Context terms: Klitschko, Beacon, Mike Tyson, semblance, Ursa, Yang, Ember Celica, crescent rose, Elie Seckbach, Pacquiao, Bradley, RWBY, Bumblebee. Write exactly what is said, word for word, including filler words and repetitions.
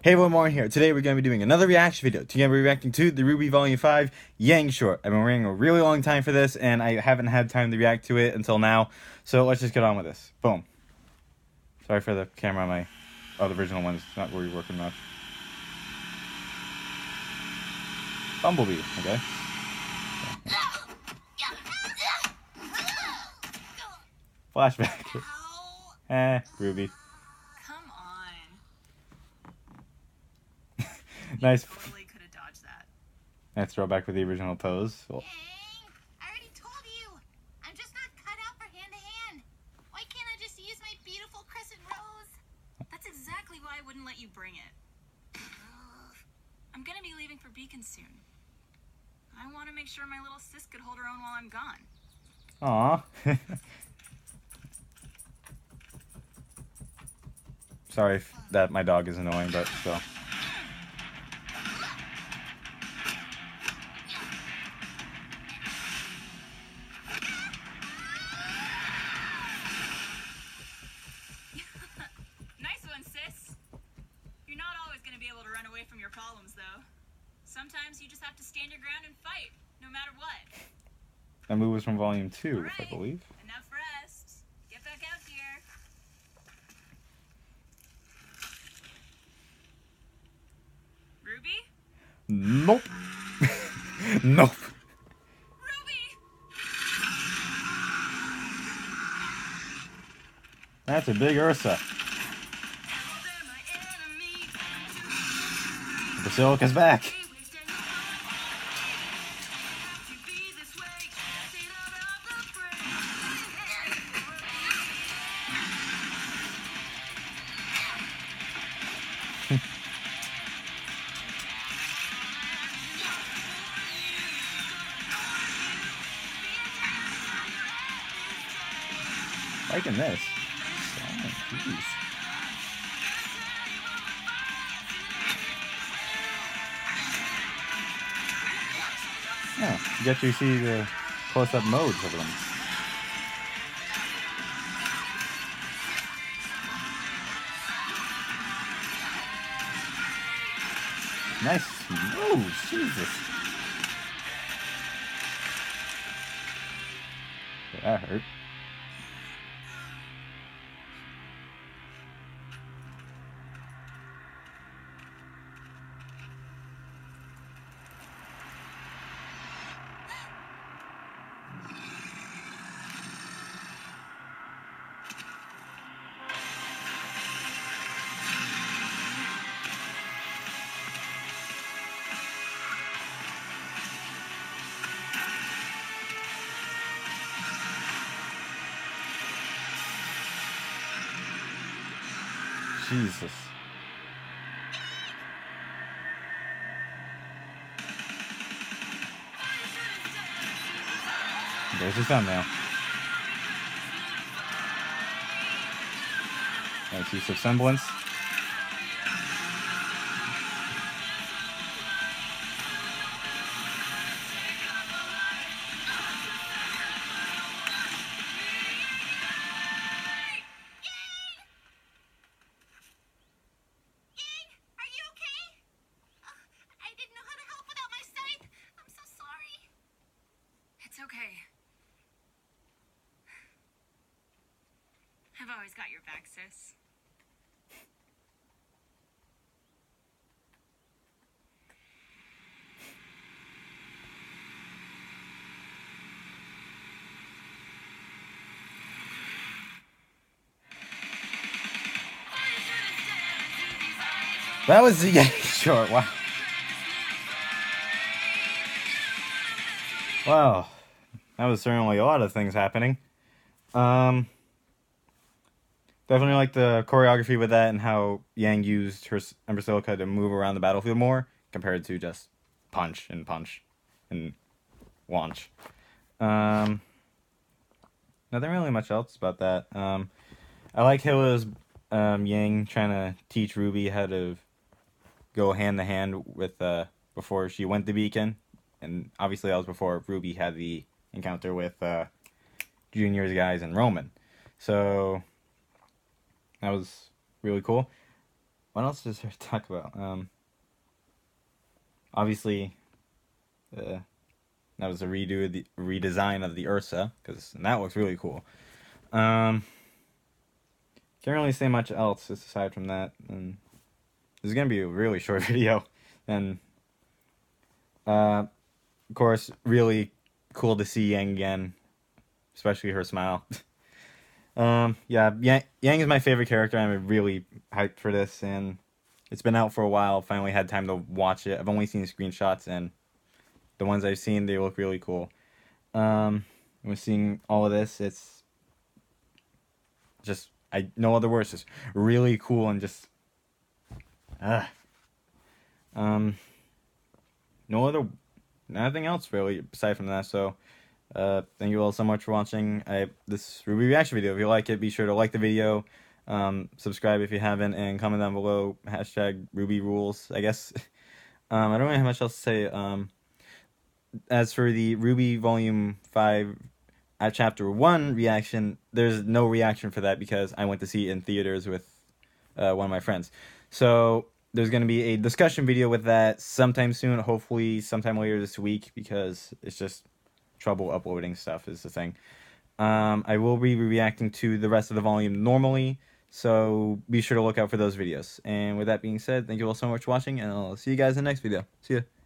Hey everyone, Martin here. Today we're going to be doing another reaction video. Today we're reacting to the R W B Y Volume five Yang short. I've been waiting a really long time for this, and I haven't had time to react to it until now. So let's just get on with this. Boom. Sorry for the camera on my other oh, original one. It's not really working much. Bumblebee, okay. Flashback. Eh, Ruby. Nice. You totally could have dodged that. Nice throwback with the original pose. Well, hey, I already told you. I'm just not cut out for hand to hand. Why can't I just use my beautiful crescent rose? That's exactly why I wouldn't let you bring it. I'm gonna be leaving for Beacon soon. I want to make sure my little sis could hold her own while I'm gone. Aw. Sorry if that my dog is annoying, but still. Sometimes you just have to stand your ground and fight, no matter what. That move was from volume two, right. I believe. Enough rest. Get back out here. Ruby? Nope. Nope. Ruby! That's a big Ursa. The Celica's back. Liking this. Oh, jeez. Yeah, you get to see the close-up modes of them. Nice move, Jesus. That hurt. Jesus. There's his thumbnail. Nice use of semblance. Okay. I've always got your back, sis. That was the Yang short. Wow. Wow. That was certainly a lot of things happening. Um, definitely like the choreography with that and how Yang used her Ember Celica to move around the battlefield more compared to just punch and punch and launch. Um, nothing really much else about that. Um, I like how it was um, Yang trying to teach Ruby how to go hand to hand with uh, before she went to Beacon. And obviously that was before Ruby had the encounter with uh, Junior's guys and Roman. So that was really cool. What else is there to talk about? Um, obviously, uh, that was a redo of the redesign of the Ursa, because that looks really cool. Um, can't really say much else just aside from that. And this is gonna be a really short video, and uh, of course, really cool to see Yang again, especially her smile. Um, yeah, Yang, Yang is my favorite character. I'm really hyped for this, and it's been out for a while. Finally had time to watch it. I've only seen screenshots, and the ones I've seen, they look really cool. Um, we're seeing all of this. It's just, I no other words, just really cool and just, uh, um, no other, nothing else really aside from that, so. Uh, thank you all so much for watching I, this R W B Y reaction video. If you like it, be sure to like the video, um, subscribe if you haven't, and comment down below, hashtag R W B Y rules, I guess. um, I don't really have much else to say. Um, as for the R W B Y Volume five at Chapter one reaction, there's no reaction for that because I went to see it in theaters with uh, one of my friends. So there's going to be a discussion video with that sometime soon, hopefully sometime later this week, because it's just trouble uploading stuff is the thing. Um, I will be reacting to the rest of the volume normally, so be sure to look out for those videos. And with that being said, thank you all so much for watching, and I'll see you guys in the next video. See ya.